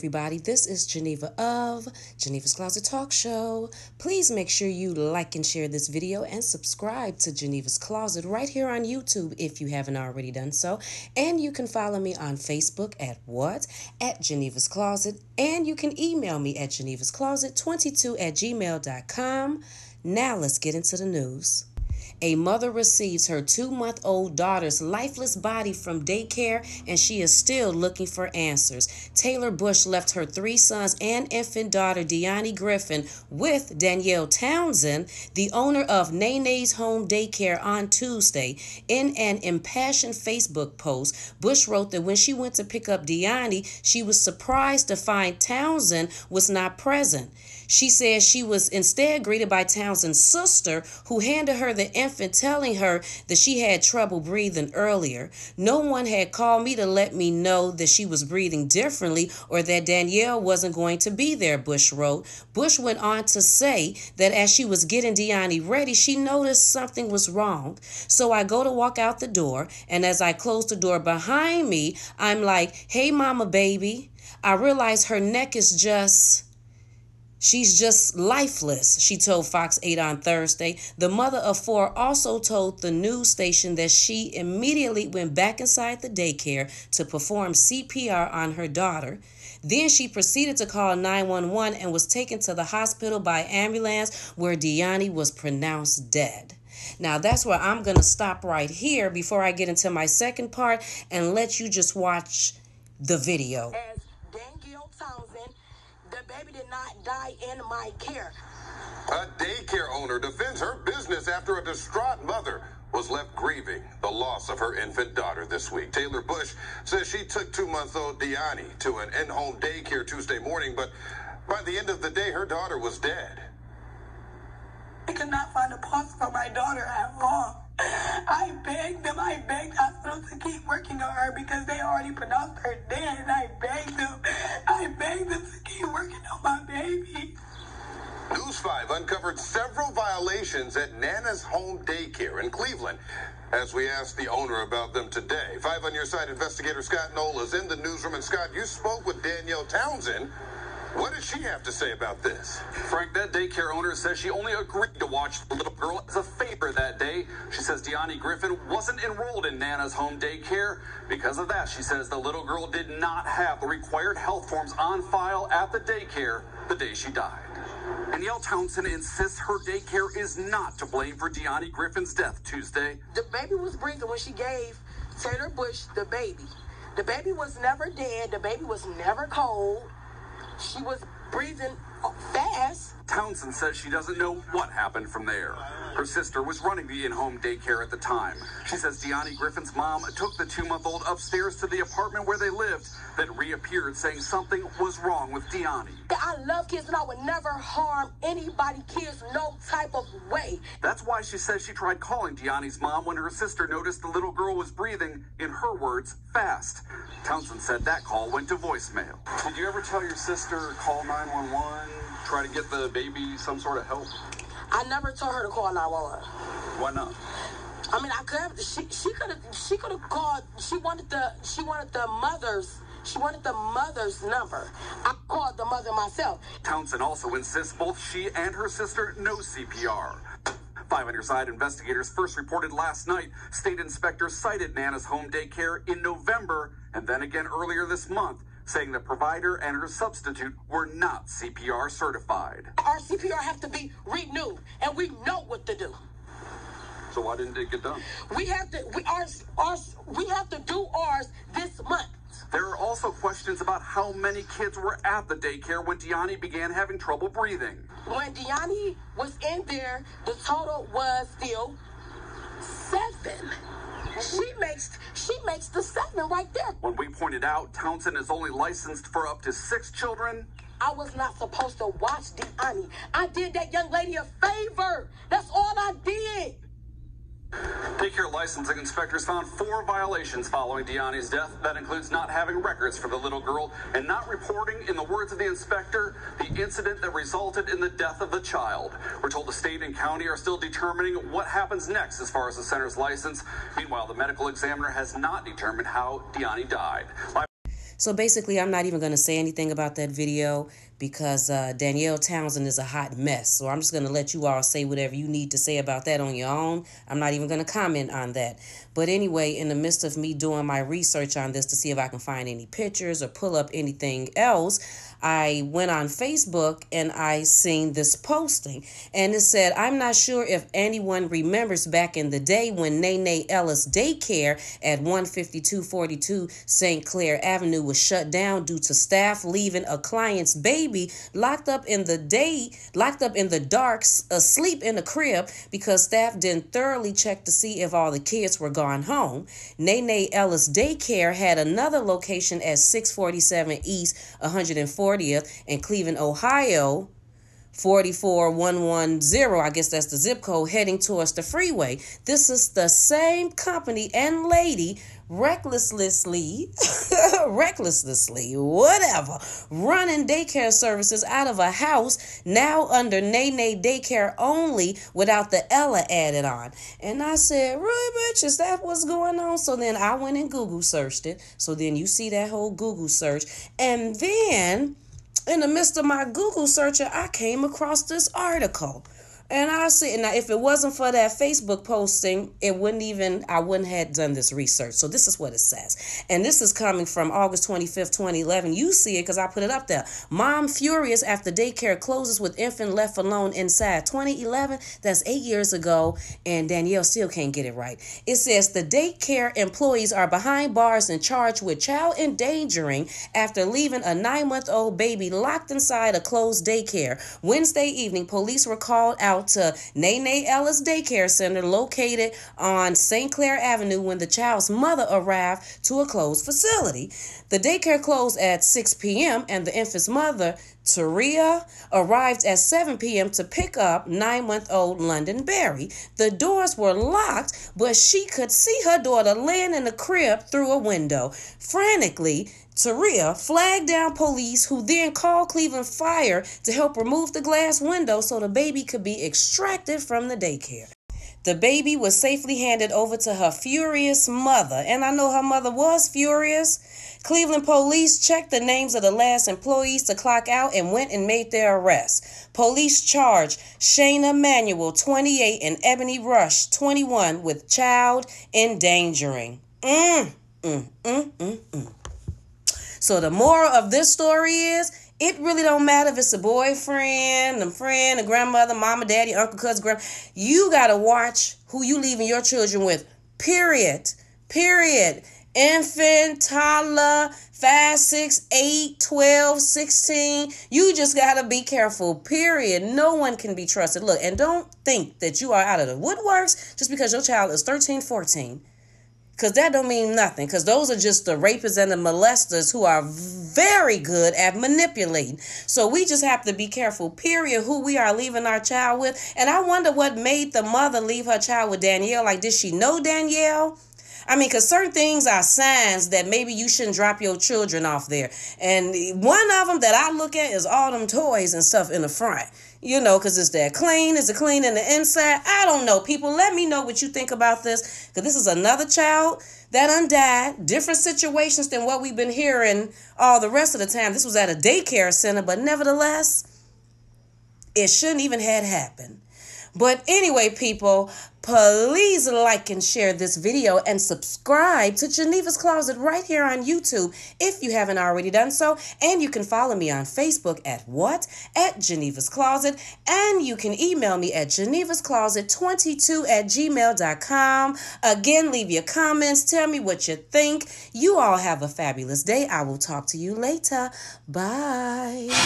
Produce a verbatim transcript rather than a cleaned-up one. everybody. This is Geneva of Geneva's Closet Talk Show. Please make sure you like and share this video and subscribe to Geneva's Closet right here on YouTube if you haven't already done so. And you can follow me on Facebook at what? At Geneva's Closet. And you can email me at genevascloset twenty-two at gmail dot com. Now let's get into the news. A mother receives her two-month-old daughter's lifeless body from daycare, and she is still looking for answers. Taylor Bush left her three sons and infant daughter Di'Ani Griffin with Danielle Townsend, the owner of Nene's Home Daycare, on Tuesday. In an impassioned Facebook post, Bush wrote that when she went to pick up Di'Ani, she was surprised to find Townsend was not present. She says she was instead greeted by Townsend's sister, who handed her the infant, telling her that she had trouble breathing earlier. No one had called me to let me know that she was breathing differently or that Danielle wasn't going to be there, Bush wrote. Bush went on to say that as she was getting Di'Ani ready, she noticed something was wrong. So I go to walk out the door, and as I close the door behind me, I'm like, hey, mama, baby. I realize her neck is just... She's just lifeless, she told Fox eight on Thursday. The mother of four also told the news station that she immediately went back inside the daycare to perform C P R on her daughter. Then she proceeded to call nine one one and was taken to the hospital by ambulance, where Di'Ani was pronounced dead. Now, that's where I'm going to stop right here before I get into my second part and let you just watch the video. As Danielle Townsend, the baby did not die in my care. A daycare owner defends her business after a distraught mother was left grieving the loss of her infant daughter this week. Taylor Bush says she took two-month-old Di'Ani to an in-home daycare Tuesday morning, but by the end of the day, her daughter was dead. I could not find a place for my daughter at all. I begged them. I begged hospitals to keep working on her because they already pronounced her dead, and I begged them. I begged them to keep working on my baby. News five uncovered several violations at Nana's Home Daycare in Cleveland, as we asked the owner about them today. Five on your side investigator Scott Noll is in the newsroom. And Scott, you spoke with Danielle Townsend. What does she have to say about this? Frank, that daycare owner says she only agreed to watch the little girl as a favor that day. She says Di'Ani Griffin wasn't enrolled in Nana's Home Daycare. Because of that, she says the little girl did not have the required health forms on file at the daycare the day she died. Danielle Townsend insists her daycare is not to blame for Di'Ani Griffin's death Tuesday. The baby was breathing when she gave Taylor Bush the baby. The baby was never dead. The baby was never cold. She was breathing fast. Townsend says she doesn't know what happened from there. Her sister was running the in-home daycare at the time. She says Di'Ani Griffin's mom took the two-month-old upstairs to the apartment where they lived, then reappeared saying something was wrong with Di'Ani. I love kids, and I would never harm anybody, kids, no type of way. That's why she says she tried calling Di'Ani's mom when her sister noticed the little girl was breathing, in her words, fast. Townsend said that call went to voicemail. Did you ever tell your sister, call nine one one, try to get the baby some sort of help? I never told her to call nine one one. Why not? I mean, I could have. She she could have. She could have called. She wanted the. She wanted the mother's. She wanted the mother's number. I called the mother myself. Townsend also insists both she and her sister know C P R. Five on your side investigators first reported last night state inspectors cited Nana's Home Daycare in November and then again earlier this month, saying the provider and her substitute were not C P R certified. Our C P R have to be renewed, and we know what to do. So why didn't it get done? We have to. We ours. Ours. We have to do ours this month. There are also questions about how many kids were at the daycare when Di'Ani began having trouble breathing. When Di'Ani was in there, the total was still seven. She makes she makes the seven right there. When we pointed out Townsend is only licensed for up to six children. I was not supposed to watch Di'Ani. I did that young lady a favor. That's all I did. Daycare licensing inspectors found four violations following Di'Ani's death. That includes not having records for the little girl and not reporting, in the words of the inspector, the incident that resulted in the death of the child. We're told the state and county are still determining what happens next as far as the center's license. Meanwhile, the medical examiner has not determined how Di'Ani died. So basically, I'm not even going to say anything about that video because uh, Danielle Townsend is a hot mess. So I'm just going to let you all say whatever you need to say about that on your own. I'm not even going to comment on that. But anyway, in the midst of me doing my research on this to see if I can find any pictures or pull up anything else, I went on Facebook and I seen this posting. And it said, I'm not sure if anyone remembers back in the day when Nay Nay Ellis Daycare at one fifty-two forty-two Saint Clair Avenue was shut down due to staff leaving a client's baby locked up in the day, locked up in the dark, asleep in the crib because staff didn't thoroughly check to see if all the kids were gone home. Nay Nay Ellis Daycare had another location at six forty-seven East one fortieth in Cleveland, Ohio, four four one one zero, I guess that's the zip code, heading towards the freeway. This is the same company and lady recklessly, recklessly, whatever, running daycare services out of a house now under Nay Nay Daycare only without the Ella added on. And I said, really, bitch, is that what's going on? So then I went and Google searched it. So then you see that whole Google search. And then in the midst of my Google searcher, I came across this article. And I see, now if it wasn't for that Facebook posting, it wouldn't even, I wouldn't have done this research. So this is what it says. And this is coming from August twenty-fifth, twenty eleven. You see it because I put it up there. Mom furious after daycare closes with infant left alone inside. twenty eleven, that's eight years ago, and Danielle still can't get it right. It says the daycare employees are behind bars and charged with child endangering after leaving a nine-month-old baby locked inside a closed daycare. Wednesday evening, police were called out to Nay Nay Ellis Daycare Center located on Saint Clair Avenue when the child's mother arrived to a closed facility. The daycare closed at six p m and the infant's mother, Taria, arrived at seven p m to pick up nine-month-old London Barry. The doors were locked, but she could see her daughter laying in the crib through a window. Frantically, Taria flagged down police, who then called Cleveland Fire to help remove the glass window so the baby could be extracted from the daycare. The baby was safely handed over to her furious mother, and I know her mother was furious. Cleveland police checked the names of the last employees to clock out and went and made their arrest. Police charged Shaina Manuel, twenty-eight, and Ebony Rush, twenty-one, with child endangering. Mm, mm, mm, mm, mm. So the moral of this story is, it really don't matter if it's a boyfriend, a friend, a grandmother, mama, daddy, uncle, cousin, grandma. You got to watch who you leaving your children with, period, period. Infant, toddler, five, six, eight, twelve, sixteen. You just got to be careful, period. No one can be trusted. Look, and don't think that you are out of the woodworks just because your child is thirteen, fourteen. Because that don't mean nothing. Because those are just the rapists and the molesters who are very good at manipulating. So we just have to be careful, period, who we are leaving our child with. And I wonder what made the mother leave her child with Danielle. Like, did she know Danielle? I mean, because certain things are signs that maybe you shouldn't drop your children off there. And one of them that I look at is all them toys and stuff in the front. You know, because it's that clean. Is it clean in the inside? I don't know. People, let me know what you think about this. Because this is another child that done died. Different situations than what we've been hearing all the rest of the time. This was at a daycare center, but nevertheless, it shouldn't even had happened. But anyway, people, please like and share this video and subscribe to Geneva's Closet right here on YouTube if you haven't already done so. And you can follow me on Facebook at what? At Geneva's Closet. And you can email me at genevascloset twenty-two at gmail dot com. Again, leave your comments. Tell me what you think. You all have a fabulous day. I will talk to you later. Bye.